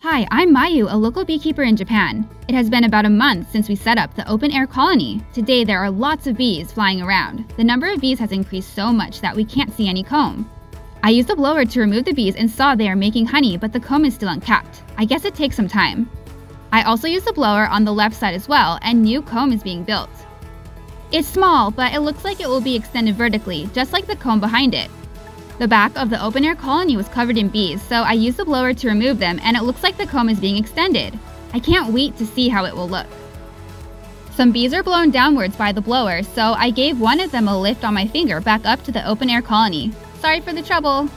Hi, I'm Mayu, a local beekeeper in Japan. It has been about a month since we set up the open-air colony. Today there are lots of bees flying around. The number of bees has increased so much that we can't see any comb. I used a blower to remove the bees and saw they are making honey, but the comb is still uncapped. I guess it takes some time. I also used a blower on the left side as well, and new comb is being built. It's small, but it looks like it will be extended vertically, just like the comb behind it. The back of the open-air colony was covered in bees, so I used the blower to remove them, and it looks like the comb is being extended. I can't wait to see how it will look. Some bees are blown downwards by the blower, so I gave one of them a lift on my finger back up to the open-air colony. Sorry for the trouble!